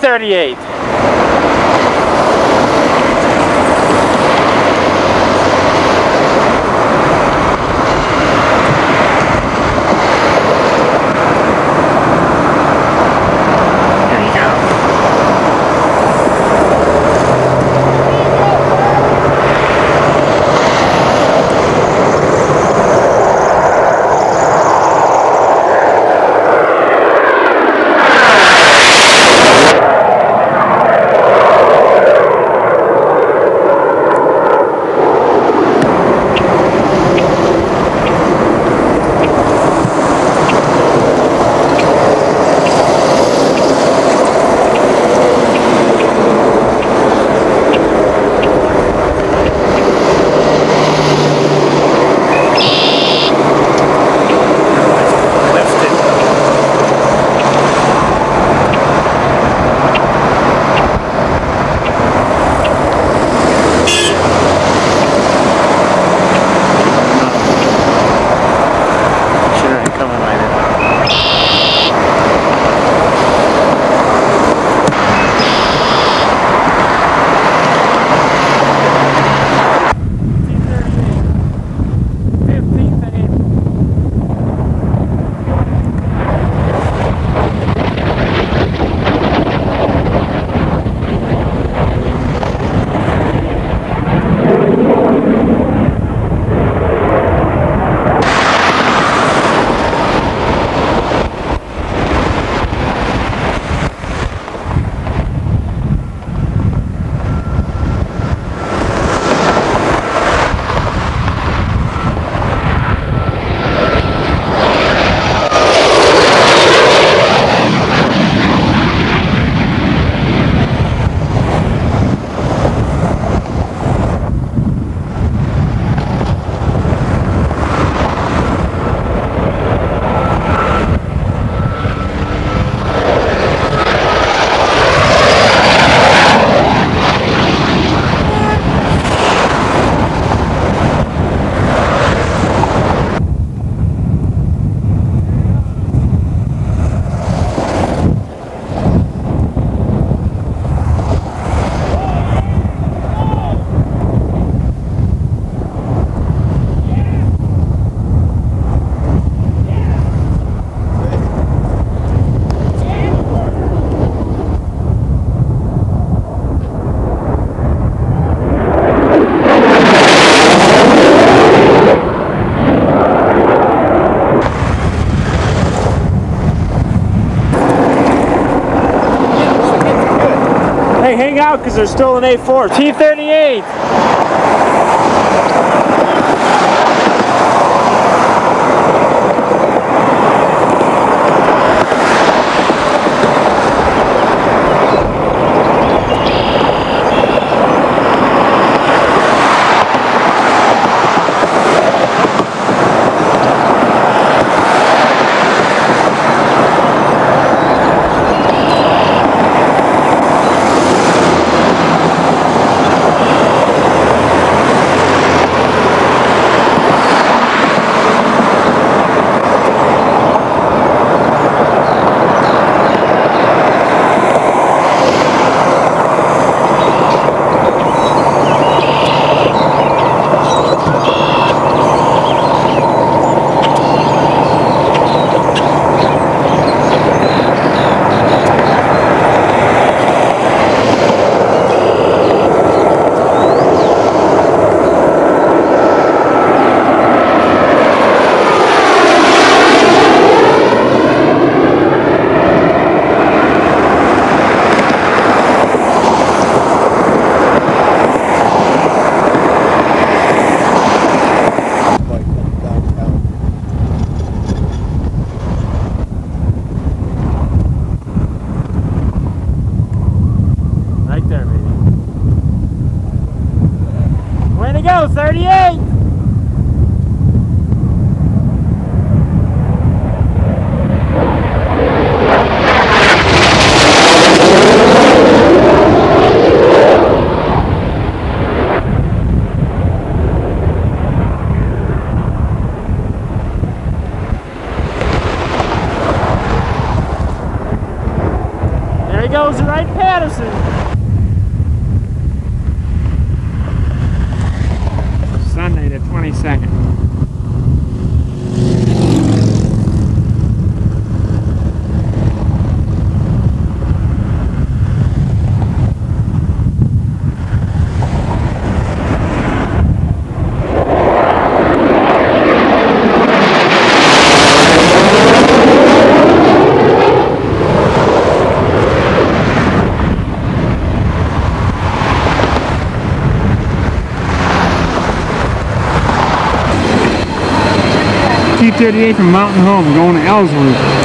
T-38. Hang out because there's still an A4. T-38. Go 38! There There he goes, the Wright Patterson. Sunday the 22nd. T-38 from Mountain Home going to Ellsworth.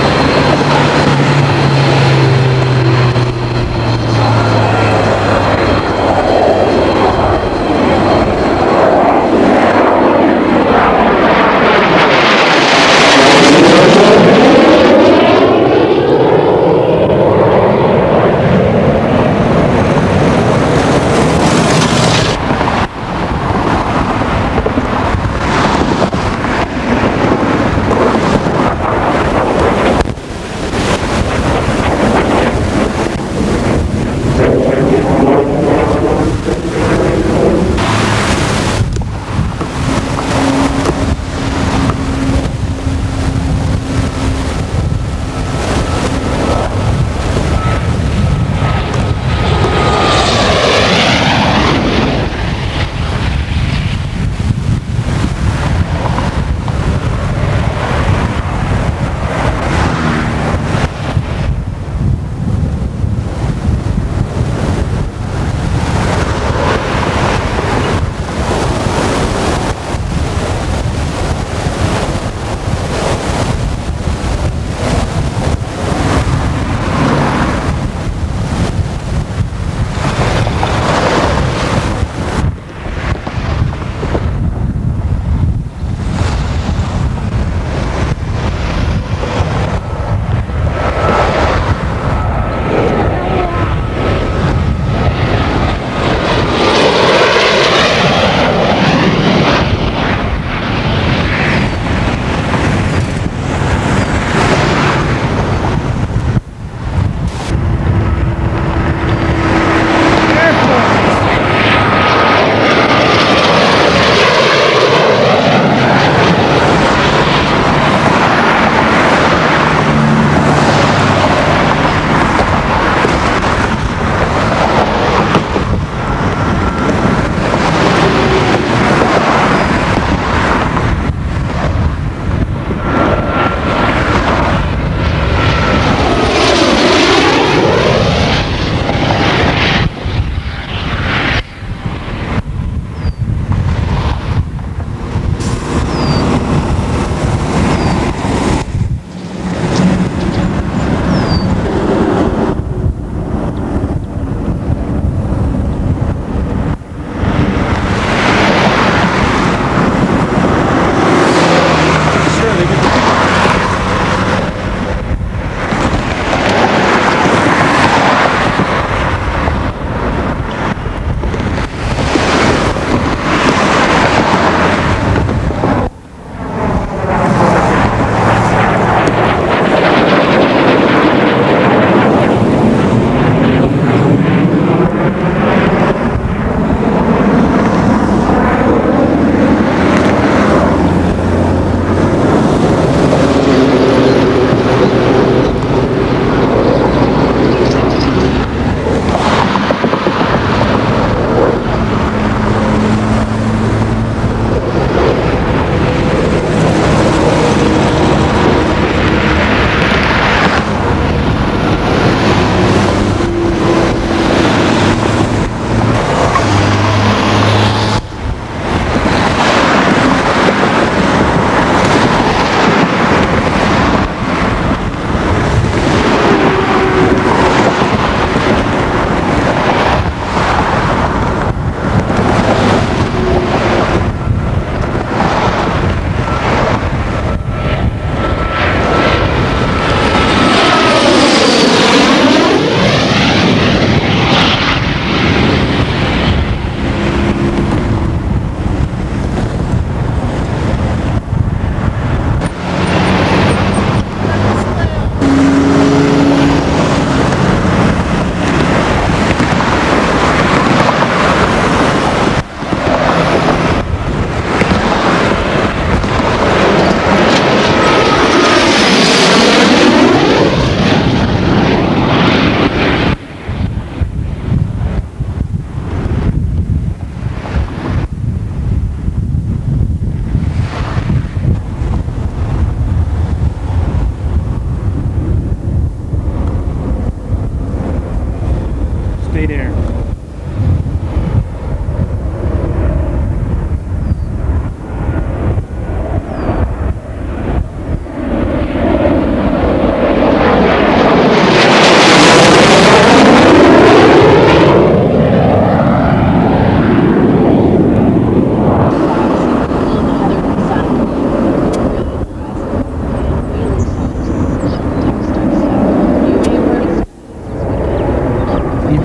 light air.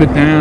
It down.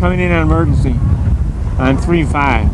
Coming in on emergency on 3-5.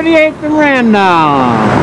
38th and Randolph.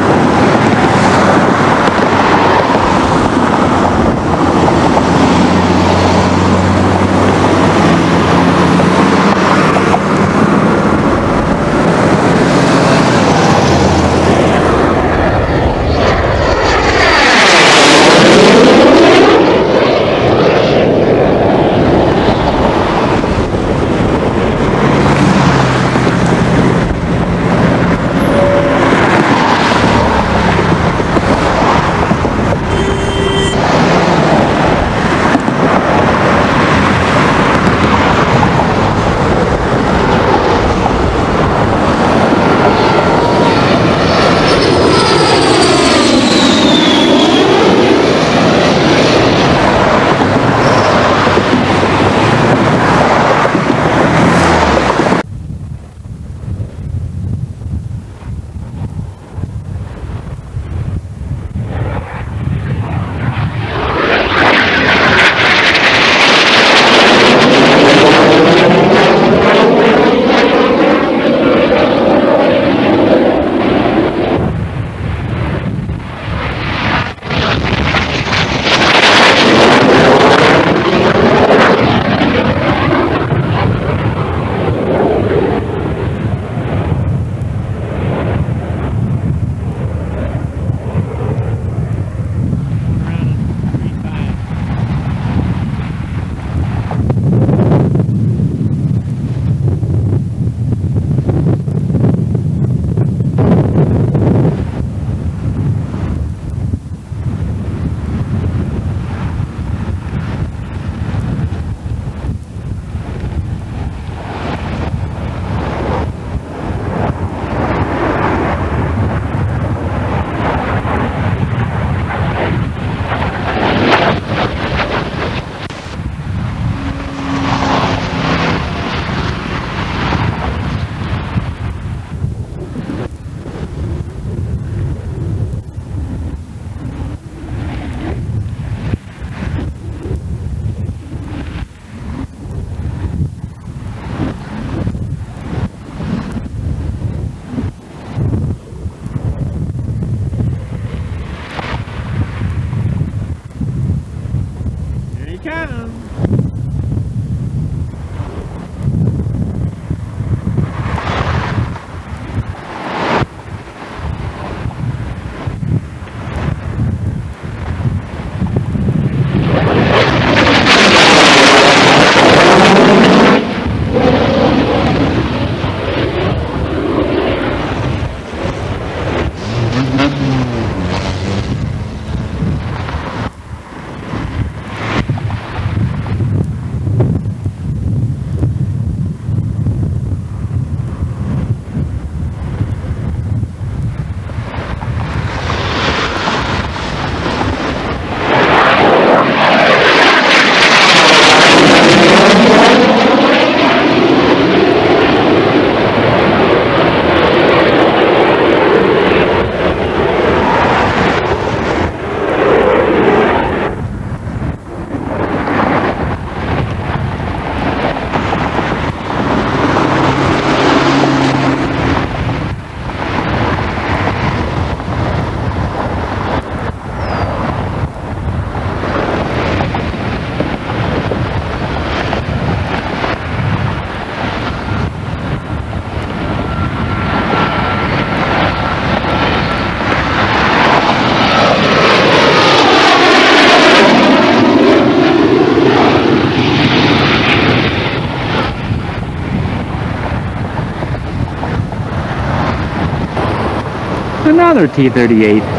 Another T-38.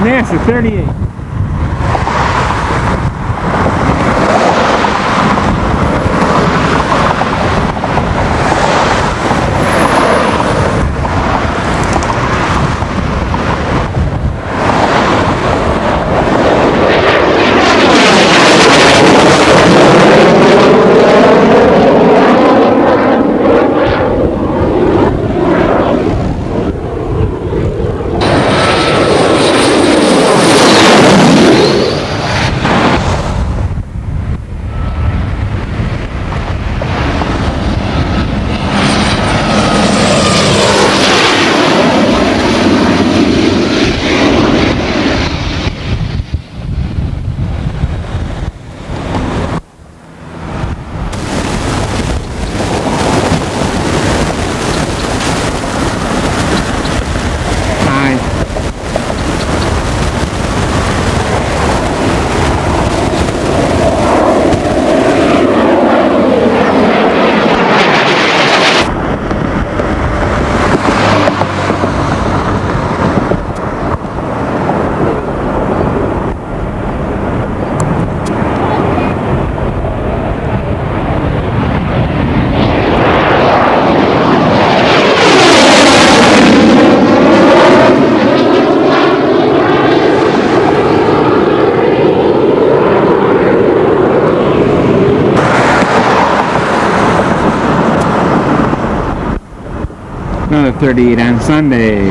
NASA 38. Another 38 on Sunday.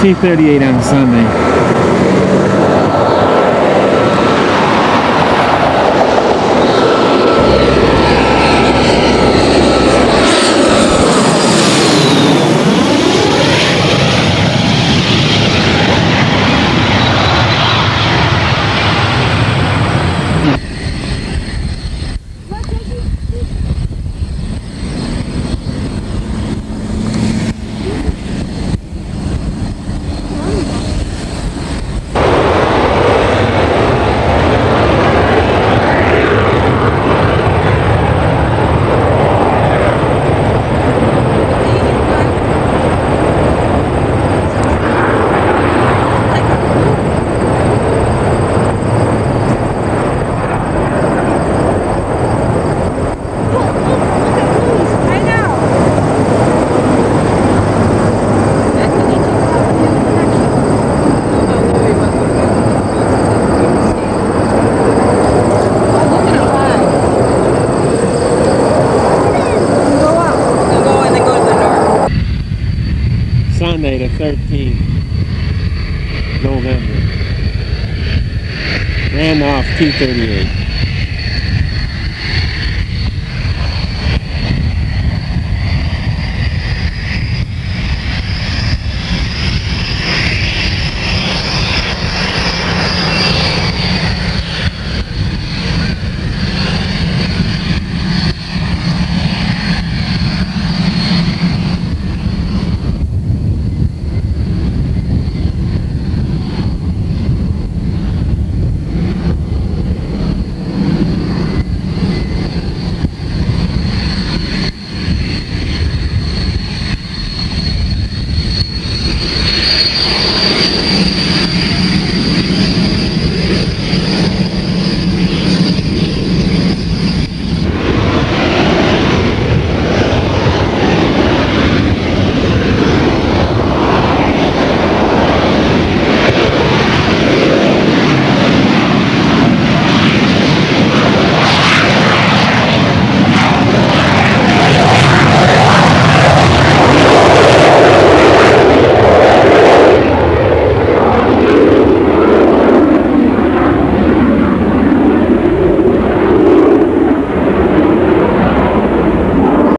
T-38 on Sunday. Sunday the 13th November, Randolph T-38.